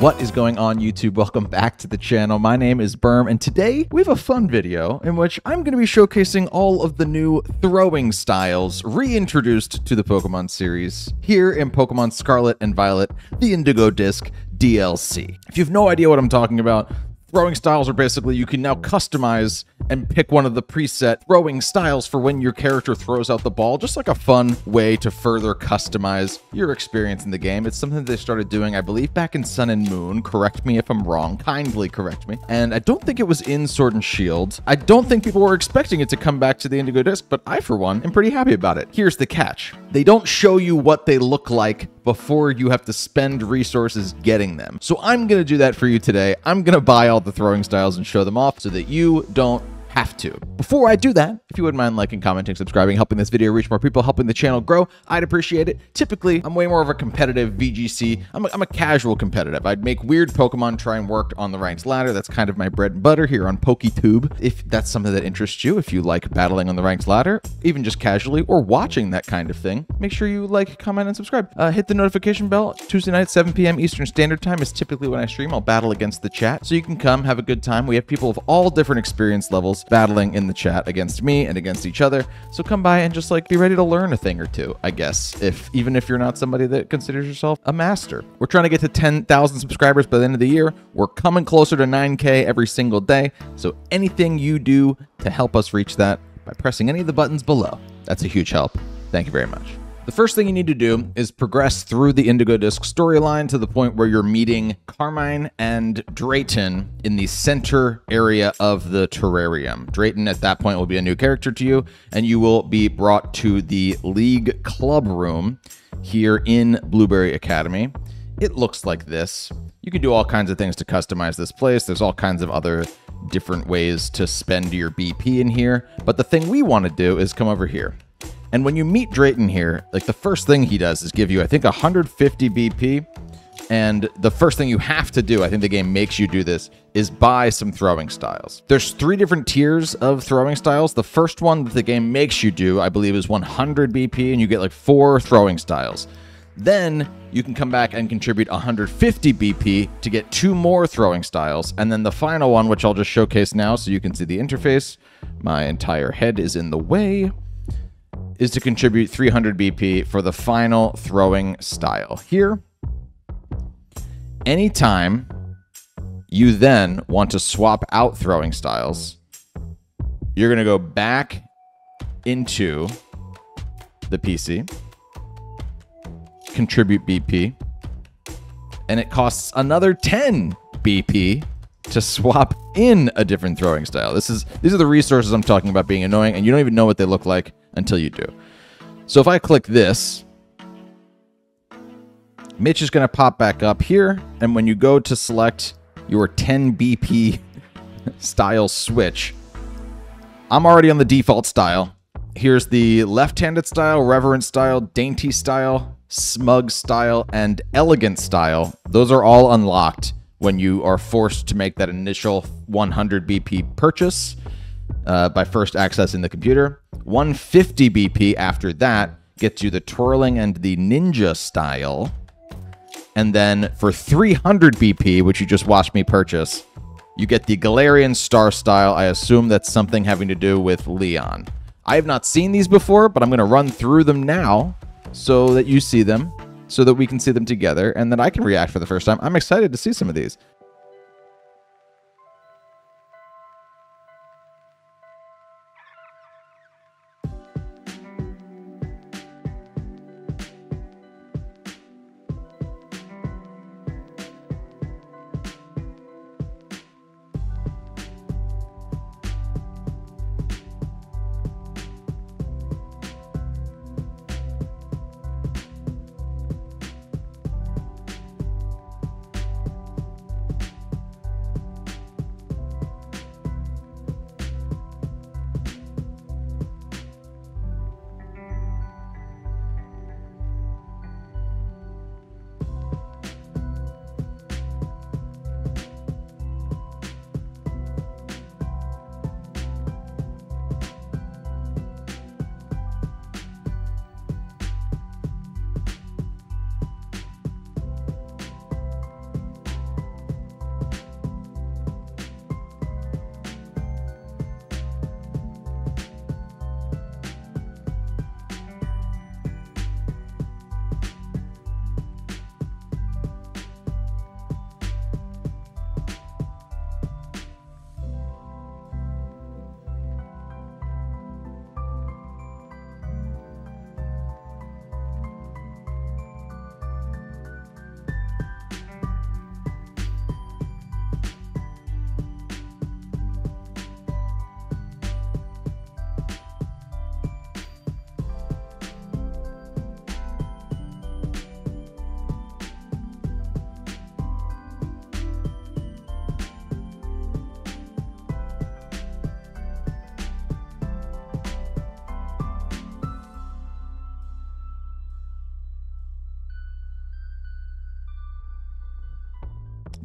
What is going on, YouTube? Welcome back to the channel. My name is Berm, and today we have a fun video in which I'm going to be showcasing all of the new throwing styles reintroduced to the Pokemon series here in Pokemon Scarlet and Violet, the Indigo Disk DLC. If you have no idea what I'm talking about, throwing styles are basically you can now customize and pick one of the preset throwing styles for when your character throws out the ball, just like a fun way to further customize your experience in the game. It's something they started doing, I believe, back in Sun and Moon. Correct me if I'm wrong. Kindly correct me. And I don't think it was in Sword and Shield. I don't think people were expecting it to come back to the Indigo Disk, but I, for one, am pretty happy about it. Here's the catch. They don't show you what they look like before you have to spend resources getting them. So I'm going to do that for you today. I'm going to buy all the throwing styles and show them off so that you don't have to. Before I do that, if you wouldn't mind liking, commenting, subscribing, helping this video reach more people, helping the channel grow, I'd appreciate it. Typically, I'm way more of a competitive VGC. I'm a casual competitive. I'd make weird Pokemon, try and work on the ranked ladder. That's kind of my bread and butter here on PokeTube. If that's something that interests you, if you like battling on the ranked ladder, even just casually or watching that kind of thing, make sure you like, comment, and subscribe. Hit the notification bell. Tuesday night, 7 p.m. Eastern Standard Time is typically when I stream. I'll battle against the chat, so you can come have a good time. We have people of all different experience levels battling in the chat against me and against each other, so come by and just like be ready to learn a thing or two, I guess, even if you're not somebody that considers yourself a master. We're trying to get to 10,000 subscribers by the end of the year. We're coming closer to 9K every single day, so anything you do to help us reach that by pressing any of the buttons below, that's a huge help. Thank you very much. The first thing you need to do is progress through the Indigo Disk storyline to the point where you're meeting Carmine and Drayton in the center area of the terrarium. Drayton at that point will be a new character to you, and you will be brought to the League Club Room here in Blueberry Academy. It looks like this. You can do all kinds of things to customize this place. There's all kinds of other different ways to spend your BP in here, but the thing we want to do is come over here. And when you meet Drayton here, like the first thing he does is give you, I think, 150 BP. And the first thing you have to do, I think the game makes you do this, is buy some throwing styles. There's three different tiers of throwing styles. The first one that the game makes you do, I believe, is 100 BP, and you get like 4 throwing styles. Then you can come back and contribute 150 BP to get 2 more throwing styles. And then the final one, which I'll just showcase now so you can see the interface. My entire head is in the way. Is to contribute 300 BP for the final throwing style here. Anytime you then want to swap out throwing styles, you're going to go back into the PC, contribute BP, and it costs another 10 BP to swap in a different throwing style. These are the resources I'm talking about being annoying, and you don't even know what they look like until you do. So if I click this, Mitch is going to pop back up here, and when you go to select your 10 BP style switch, I'm already on the default style. Here's the left-handed style, reverent style, dainty style, smug style, and elegant style. Those are all unlocked when you are forced to make that initial 100 BP purchase by first accessing the computer. 150 BP after that gets you the twirling and the ninja style. And then for 300 BP, which you just watched me purchase, you get the Galarian star style. I assume that's something having to do with Leon. I have not seen these before, but I'm going to run through them now so that you see them, so that we can see them together, and then I can react for the first time. I'm excited to see some of these.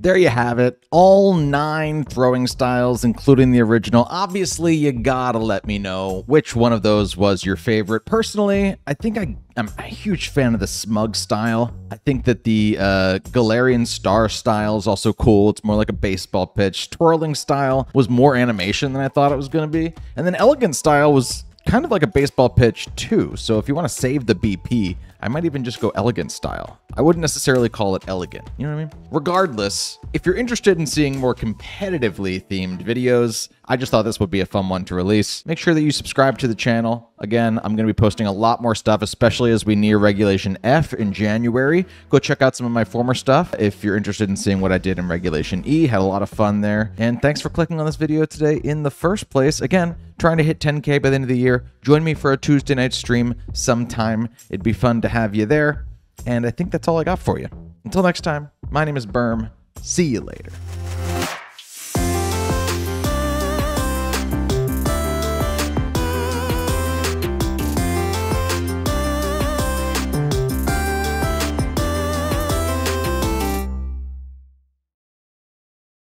there you have it. All 9 throwing styles, including the original. Obviously, you gotta let me know which one of those was your favorite. Personally, I think I'm a huge fan of the smug style. I think that the Galarian star style is also cool. It's more like a baseball pitch. Twirling style was more animation than I thought it was gonna be. And then elegant style was kind of like a baseball pitch too. So if you want to save the BP, I might even just go elegant style. I wouldn't necessarily call it elegant. You know what I mean? Regardless, if you're interested in seeing more competitively themed videos, I just thought this would be a fun one to release. Make sure that you subscribe to the channel. Again, I'm going to be posting a lot more stuff, especially as we near Regulation F in January. Go check out some of my former stuff if you're interested in seeing what I did in Regulation E. Had a lot of fun there. And thanks for clicking on this video today in the first place. Again, trying to hit 10K by the end of the year. Join me for a Tuesday night stream sometime. It'd be fun to have you there. And I think that's all I got for you. Until next time, my name is Berm. See you later.